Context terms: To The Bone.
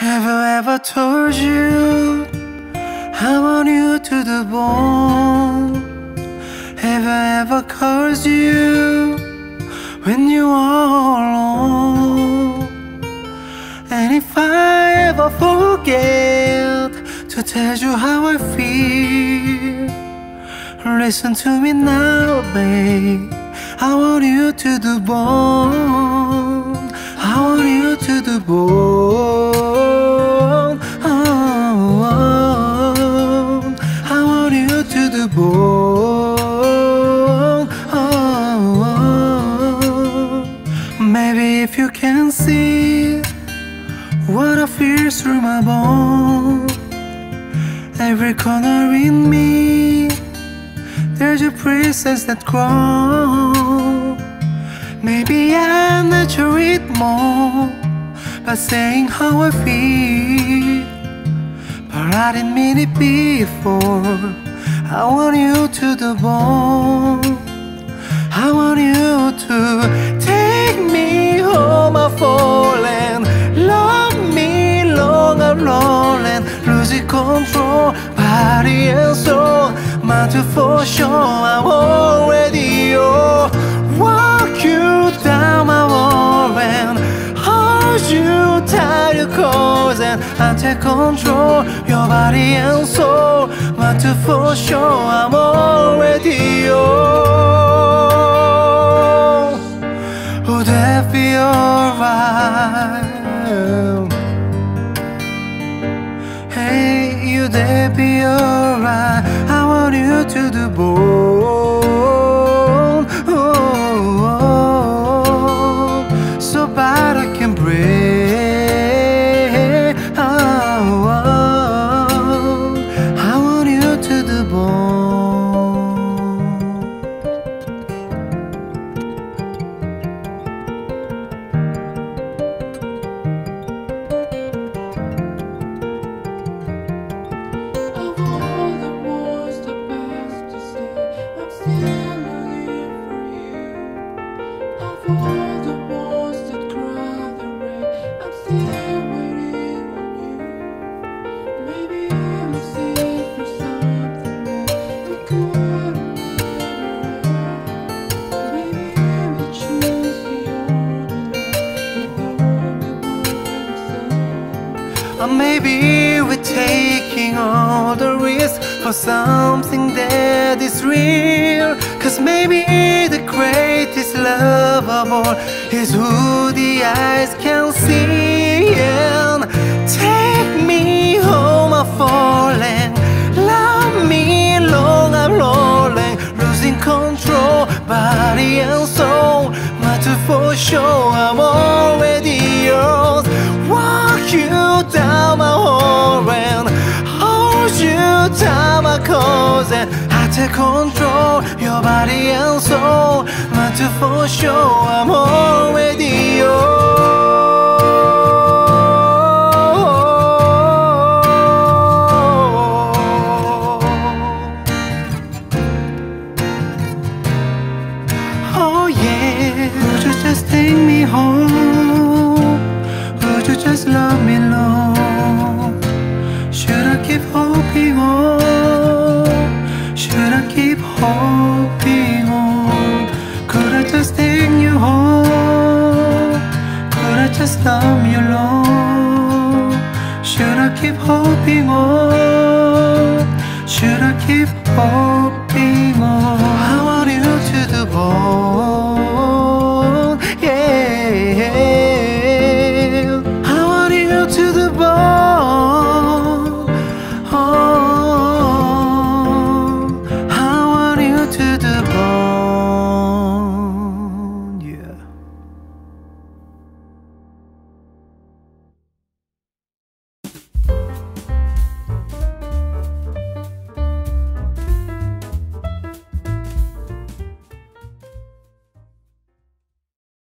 Have I ever told you I want you to the bone? Have I ever cursed you when you are alone? And if I ever forget to tell you how I feel, listen to me now, babe. I want you to the bone. I want you to the bone. I want you to the bone. Maybe if you can see what I feel through my bone, every corner in me, there's a princess that grows. Maybe I'm not your more by saying how I feel, but I didn't mean it before. I want you to the bone. I want you to take me home. I've fallen, love me long, I'm rolling, losing control, body and soul, mind to for sure. I'm already yours. Walk you down my wall and hold you tight, your cause, and I take control, your body and soul, mind to for sure. I'm already yours. Would that be alright? Hey, would that be alright? I want you to the bone. So bad I can breathe. I want you to the bone. Of all the words, the best to say, I'm still longing for you. Of all the walls that cry the rain, I'm still waiting on you. Maybe I'm seeking for something that we couldn't have. Maybe I will choose the ordinary, the broken one. Or maybe we're taking all the risks for something that is real. Cause maybe the greatest love of all is who the eyes can see. And take me home, I'm falling, love me long, I'm rolling, losing control, body and soul, matter for sure. I'm already yours. Walk you down my hall and hold you down my cause, and take control, your body and soul, meant to for sure. I'm already yours. Oh yeah, would you just take me home? Would you just love me long? Should I keep hoping on? Should I keep hoping on? Could I just take you home? Could I just love you long? Should I keep hoping on? Should I keep hoping on?